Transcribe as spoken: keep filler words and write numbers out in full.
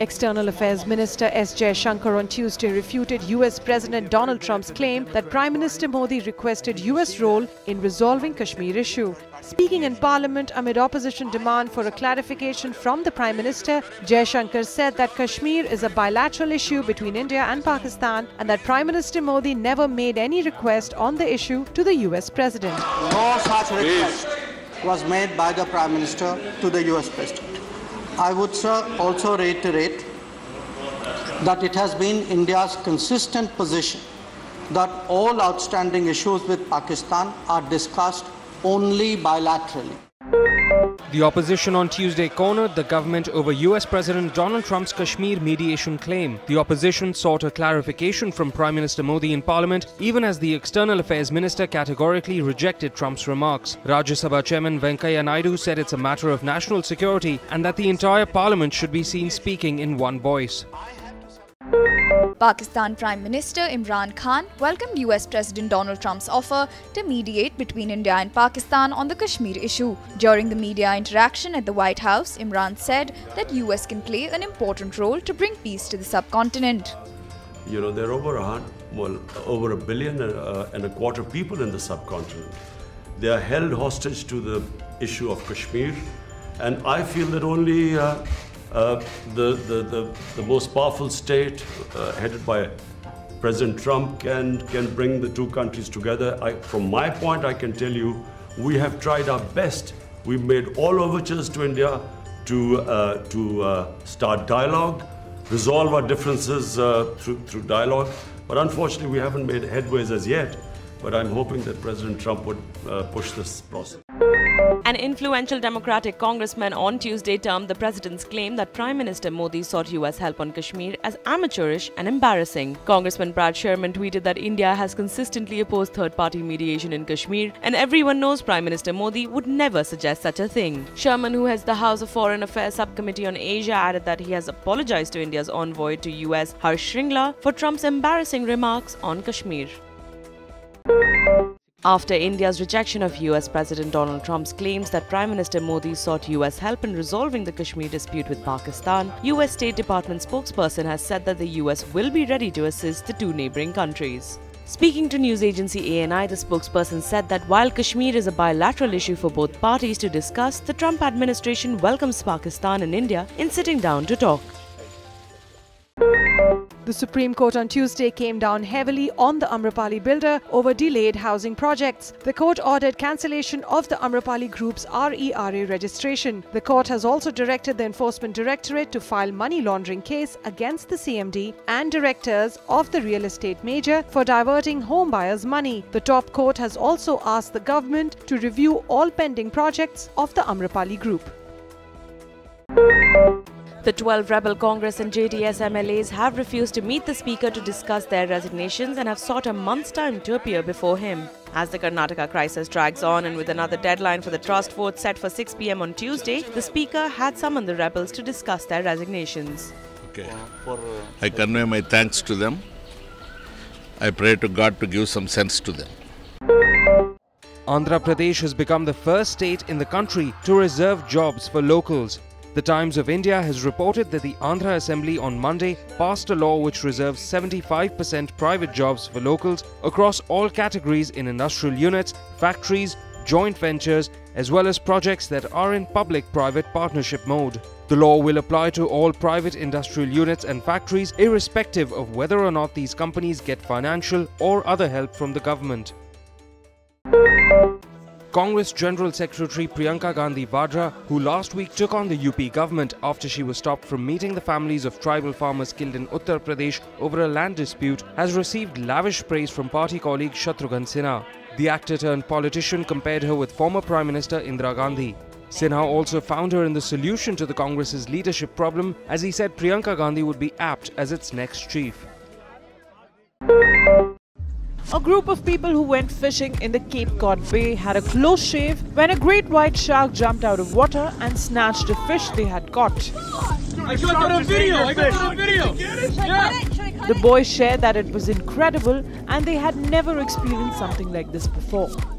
External Affairs Minister S. Jaishankar on Tuesday refuted U S President Donald Trump's claim that Prime Minister Modi requested U S role in resolving Kashmir issue. Speaking in Parliament amid opposition demand for a clarification from the Prime Minister, Jaishankar said that Kashmir is a bilateral issue between India and Pakistan and that Prime Minister Modi never made any request on the issue to the U S President. No such request was made by the Prime Minister to the U S President. I would, sir, also reiterate that it has been India's consistent position that all outstanding issues with Pakistan are discussed only bilaterally. The opposition on Tuesday cornered the government over U S President Donald Trump's Kashmir mediation claim. The opposition sought a clarification from Prime Minister Modi in Parliament, even as the External Affairs Minister categorically rejected Trump's remarks. Rajya Sabha Chairman Venkaiah Naidu said it's a matter of national security and that the entire Parliament should be seen speaking in one voice. Pakistan Prime Minister Imran Khan welcomed U S President Donald Trump's offer to mediate between India and Pakistan on the Kashmir issue. During the media interaction at the White House, Imran said that U S can play an important role to bring peace to the subcontinent. You know, there are over a, hundred, well, over a billion and a quarter people in the subcontinent. They are held hostage to the issue of Kashmir, and I feel that only uh, Uh, the, the, the, the most powerful state uh, headed by President Trump can, can bring the two countries together. I, from my point, I can tell you, we have tried our best. We've made all overtures to India to, uh, to uh, start dialogue, resolve our differences uh, through, through dialogue. But unfortunately, we haven't made headways as yet. But I'm hoping that President Trump would uh, push this process. An influential Democratic congressman on Tuesday termed the president's claim that Prime Minister Modi sought U S help on Kashmir as amateurish and embarrassing. Congressman Brad Sherman tweeted that India has consistently opposed third-party mediation in Kashmir, and everyone knows Prime Minister Modi would never suggest such a thing. Sherman, who heads the House of Foreign Affairs Subcommittee on Asia, added that he has apologized to India's envoy to U S Harsh Shringla for Trump's embarrassing remarks on Kashmir. After India's rejection of U S President Donald Trump's claims that Prime Minister Modi sought U S help in resolving the Kashmir dispute with Pakistan, U S State Department spokesperson has said that the U S will be ready to assist the two neighboring countries. Speaking to news agency A N I, the spokesperson said that while Kashmir is a bilateral issue for both parties to discuss, the Trump administration welcomes Pakistan and India in sitting down to talk. The Supreme Court on Tuesday came down heavily on the Amrapali builder over delayed housing projects. The court ordered cancellation of the Amrapali group's R E R A registration. The court has also directed the Enforcement Directorate to file money laundering case against the C M D and directors of the real estate major for diverting home buyers' money. The top court has also asked the government to review all pending projects of the Amrapali group. The twelve rebel Congress and J D S M L As have refused to meet the Speaker to discuss their resignations and have sought a month's time to appear before him. As the Karnataka crisis drags on and with another deadline for the trust vote set for six p m on Tuesday, the Speaker had summoned the rebels to discuss their resignations. Okay. I convey my thanks to them. I pray to God to give some sense to them. Andhra Pradesh has become the first state in the country to reserve jobs for locals. The Times of India has reported that the Andhra Assembly on Monday passed a law which reserves seventy-five percent private jobs for locals across all categories in industrial units, factories, joint ventures, as well as projects that are in public-private partnership mode. The law will apply to all private industrial units and factories, irrespective of whether or not these companies get financial or other help from the government. Congress General Secretary Priyanka Gandhi Vadra, who last week took on the U P government after she was stopped from meeting the families of tribal farmers killed in Uttar Pradesh over a land dispute, has received lavish praise from party colleague Shatrughan Sinha. The actor-turned-politician compared her with former Prime Minister Indira Gandhi. Sinha also found her in the solution to the Congress's leadership problem, as he said Priyanka Gandhi would be apt as its next chief. A group of people who went fishing in the Cape Cod Bay had a close shave when a great white shark jumped out of water and snatched a fish they had caught. I got a video! I got a video! The boys shared that it was incredible and they had never experienced something like this before.